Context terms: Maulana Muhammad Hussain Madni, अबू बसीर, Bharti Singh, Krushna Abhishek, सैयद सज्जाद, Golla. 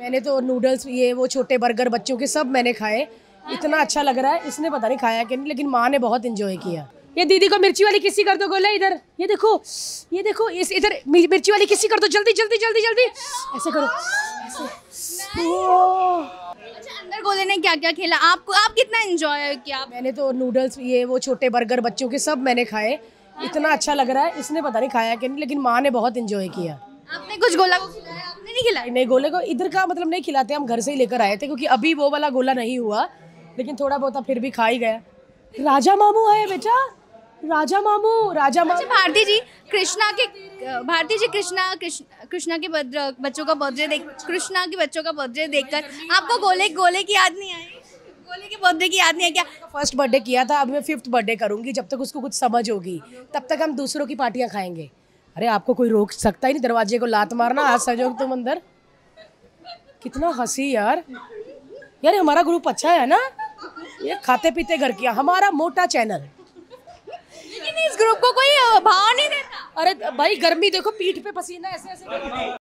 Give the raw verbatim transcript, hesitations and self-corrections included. मैंने तो नूडल्स ये वो छोटे बर्गर बच्चों के सब मैंने खाए, इतना अच्छा लग रहा है। इसने पता नहीं खाया कि नहीं, लेकिन माँ ने बहुत एंजॉय किया। ये दीदी को मिर्ची वाली किसी कर दो गोला, इधर ये देखो, ये देखो इस इधर मिर्ची वाली किसी कर दो, जल्दी जल्दी जल्दी जल्दी ऐसे करो ऐसे। अच्छा, अंदर गोले ने क्या क्या खेला, आपको आप कितना एंजॉय किया? मैंने तो नूडल्स ये वो छोटे बर्गर बच्चों के सब मैंने खाए, इतना अच्छा लग रहा है। इसने पता नहीं खाया कि नहीं, लेकिन माँ ने बहुत एंजॉय किया। आपने कुछ गोला को खिलाया? आपने नहीं खिलाया? नहीं, गोले को इधर का मतलब नहीं खिलाते, हम घर से ही लेकर आए थे, क्योंकि अभी वो वाला गोला नहीं हुआ, लेकिन थोड़ा बहुत फिर भी खा ही गया। राजा मामू है बेटा, राजा मामू, राजा मामू। भारती जी कृष्णा के भारती जी कृष्णा कृष्णा के बच्चों का बर्थडे देख कृष्णा के बच्चों का बर्थडे देखकर आपको गोले गोले की याद नहीं आई? गोले के बर्थडे की याद नहीं है क्या? फर्स्ट बर्थडे किया था, अब मैं फिफ्थ बर्थडे करूंगी। जब तक उसको कुछ समझ होगी तब तक हम दूसरों की पार्टियां खाएंगे। अरे आपको कोई रोक सकता ही नहीं, दरवाजे को लात मारना, आज सजो तुम अंदर। कितना हंसी यार, यार हमारा ग्रुप अच्छा है ना, ये खाते पीते घर किया हमारा मोटा चैनल। लेकिन इस ग्रुप को कोई भाव नहीं देता। अरे भाई गर्मी देखो, पीठ पे पसीना ऐसे ऐसे।